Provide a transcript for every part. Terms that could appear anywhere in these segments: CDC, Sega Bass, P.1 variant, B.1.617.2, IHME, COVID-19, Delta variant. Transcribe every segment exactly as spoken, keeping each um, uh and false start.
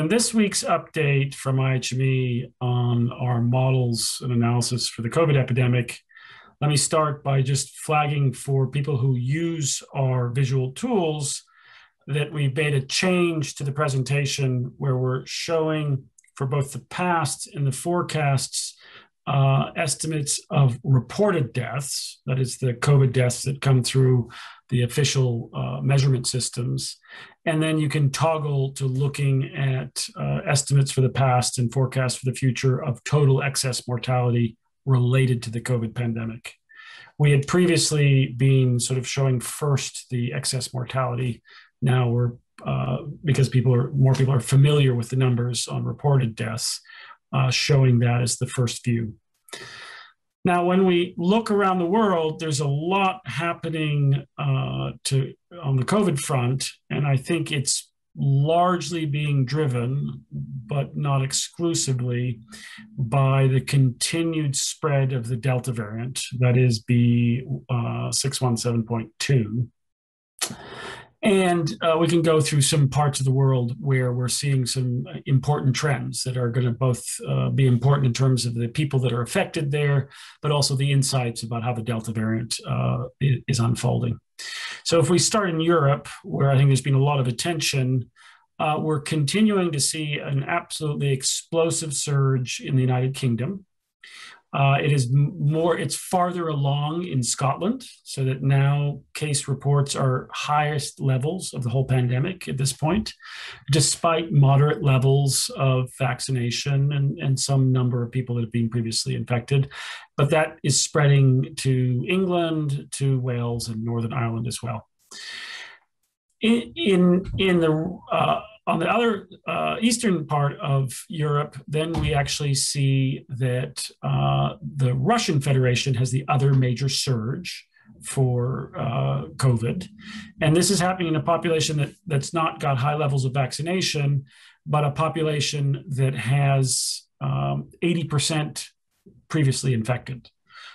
From this week's update from I H M E on our models and analysis for the COVID epidemic, let me start by just flagging for people who use our visual tools that we've made a change to the presentation where we're showing for both the past and the forecasts uh, estimates of reported deaths, that is the COVID deaths that come through the official uh, measurement systems. And then you can toggle to looking at uh, estimates for the past and forecasts for the future of total excess mortality related to the COVID pandemic. We had previously been sort of showing first the excess mortality. Now we're, uh, because people are, more people are familiar with the numbers on reported deaths, uh, showing that as the first view. Now, when we look around the world, there's a lot happening uh, to, on the COVID front, and I think it's largely being driven, but not exclusively, by the continued spread of the Delta variant, that is B one point six one seven point two. And uh, we can go through some parts of the world where we're seeing some important trends that are going to both uh, be important in terms of the people that are affected there, but also the insights about how the Delta variant uh, is unfolding. So if we start in Europe, where I think there's been a lot of attention, uh, we're continuing to see an absolutely explosive surge in the United Kingdom. Uh, it is more, it's farther along in Scotland, so that now case reports are highest levels of the whole pandemic at this point, despite moderate levels of vaccination and, and some number of people that have been previously infected. But that is spreading to England, to Wales, and Northern Ireland as well. In, in, in the... Uh, On the other uh, eastern part of Europe, then we actually see that uh, the Russian Federation has the other major surge for uh, COVID. And this is happening in a population that, that's not got high levels of vaccination, but a population that has um, eighty percent previously infected.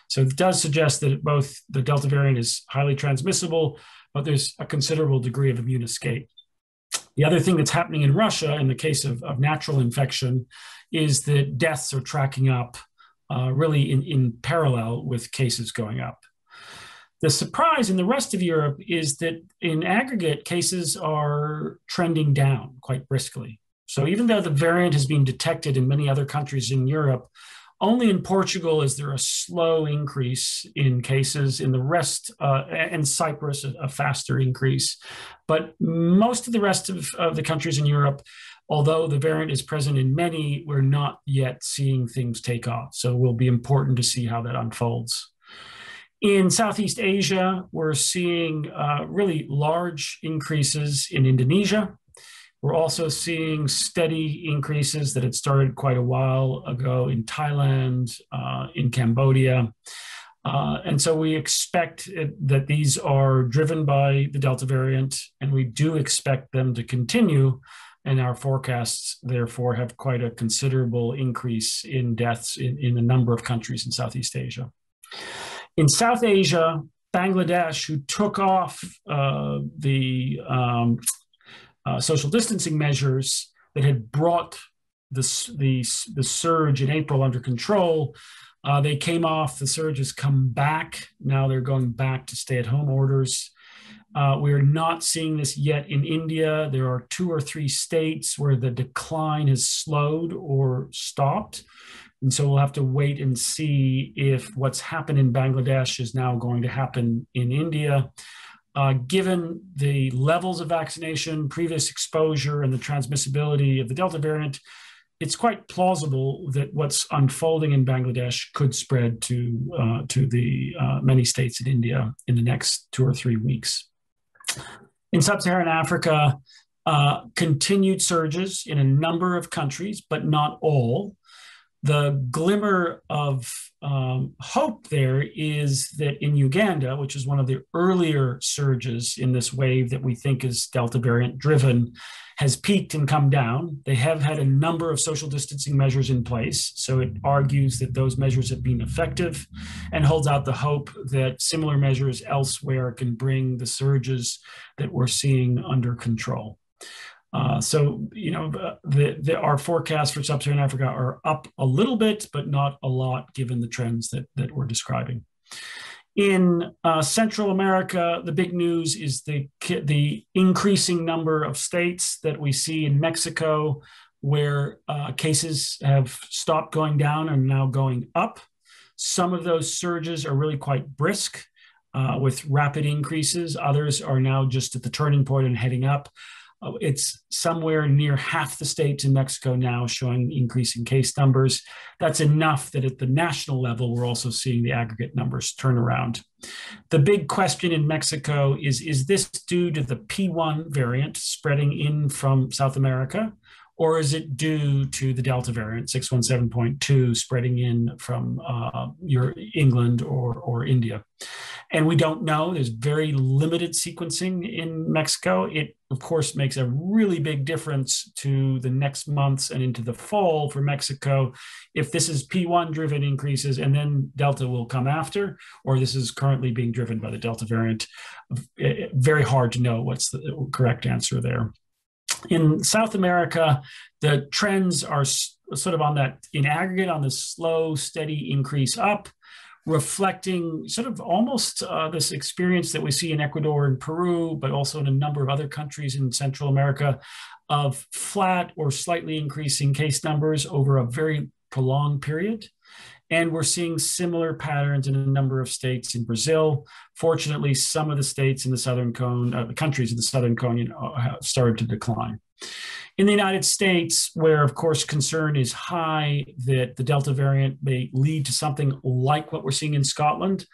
So it does suggest that both the Delta variant is highly transmissible, but there's a considerable degree of immune escape. The other thing that's happening in Russia, in the case of, of natural infection, is that deaths are tracking up uh, really in, in parallel with cases going up. The surprise in the rest of Europe is that in aggregate, cases are trending down quite briskly. So even though the variant has been detected in many other countries in Europe, only in Portugal is there a slow increase in cases, in the rest, uh, and Cyprus, a, a faster increase. But most of the rest of, of the countries in Europe, although the variant is present in many, we're not yet seeing things take off. So it will be important to see how that unfolds. In Southeast Asia, we're seeing uh, really large increases in Indonesia. We're also seeing steady increases that had started quite a while ago in Thailand, uh, in Cambodia. Uh, and so we expect it, that these are driven by the Delta variant, and we do expect them to continue. And our forecasts, therefore, have quite a considerable increase in deaths in, in a number of countries in Southeast Asia. In South Asia, Bangladesh, who took off uh, the um, Uh, social distancing measures that had brought this, the, the surge in April under control. Uh, they came off, the surge has come back. Now they're going back to stay-at-home orders. Uh, we are not seeing this yet in India. There are two or three states where the decline has slowed or stopped. And so we'll have to wait and see if what's happened in Bangladesh is now going to happen in India. Uh, given the levels of vaccination, previous exposure, and the transmissibility of the Delta variant, it's quite plausible that what's unfolding in Bangladesh could spread to, uh, to the uh, many states in India in the next two or three weeks. In sub-Saharan Africa, uh, continued surges in a number of countries, but not all. The glimmer of um, hope there is that in Uganda, which is one of the earlier surges in this wave that we think is Delta variant driven, has peaked and come down. They have had a number of social distancing measures in place. So it argues that those measures have been effective and holds out the hope that similar measures elsewhere can bring the surges that we're seeing under control. Uh, so, you know, the, the, our forecasts for sub-Saharan Africa are up a little bit, but not a lot given the trends that, that we're describing. In uh, Central America, the big news is the, the increasing number of states that we see in Mexico where uh, cases have stopped going down and now going up. Some of those surges are really quite brisk uh, with rapid increases. Others are now just at the turning point and heading up. It's somewhere near half the states in Mexico now showing increasing case numbers. That's enough that at the national level, we're also seeing the aggregate numbers turn around. The big question in Mexico is, is this due to the P one variant spreading in from South America, or is it due to the Delta variant, six one seven point two, spreading in from uh, your England or, or India? And we don't know. There's very limited sequencing in Mexico. It, of course, makes a really big difference to the next months and into the fall for Mexico if this is P one-driven increases and then Delta will come after, or this is currently being driven by the Delta variant. Very hard to know what's the correct answer there. In South America, the trends are sort of on that, in aggregate, on the slow, steady increase up, reflecting sort of almost uh, this experience that we see in Ecuador and Peru, but also in a number of other countries in Central America, of flat or slightly increasing case numbers over a very prolonged period. And we're seeing similar patterns in a number of states in Brazil. Fortunately, some of the states in the Southern Cone, uh, the countries in the Southern Cone, you know, have started to decline. In the United States, where, of course, concern is high that the Delta variant may lead to something like what we're seeing in Scotland,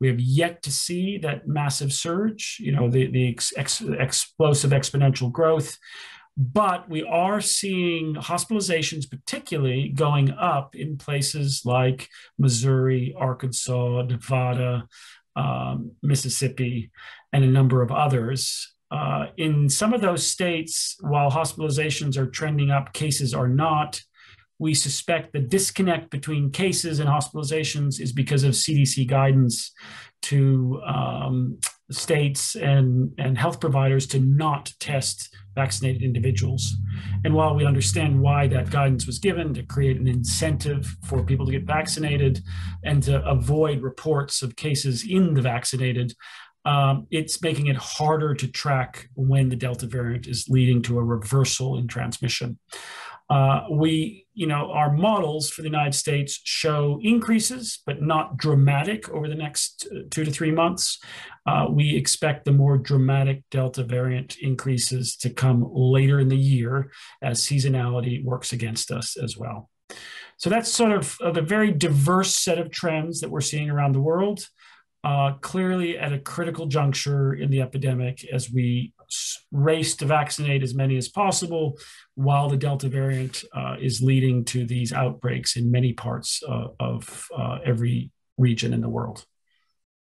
we have yet to see that massive surge, you know, the, the ex ex explosive exponential growth. But we are seeing hospitalizations particularly going up in places like Missouri, Arkansas, Nevada, um, Mississippi, and a number of others. Uh, in some of those states, while hospitalizations are trending up, cases are not. We suspect the disconnect between cases and hospitalizations is because of C D C guidance to um, states and, and health providers to not test vaccinated individuals. And while we understand why that guidance was given to create an incentive for people to get vaccinated and to avoid reports of cases in the vaccinated, um, it's making it harder to track when the Delta variant is leading to a reversal in transmission. Uh, we, you know, our models for the United States show increases, but not dramatic over the next two to three months. Uh, we expect the more dramatic Delta variant increases to come later in the year as seasonality works against us as well. So that's sort of the very diverse set of trends that we're seeing around the world, uh, clearly at a critical juncture in the epidemic as we race to vaccinate as many as possible while the Delta variant uh, is leading to these outbreaks in many parts uh, of uh, every region in the world.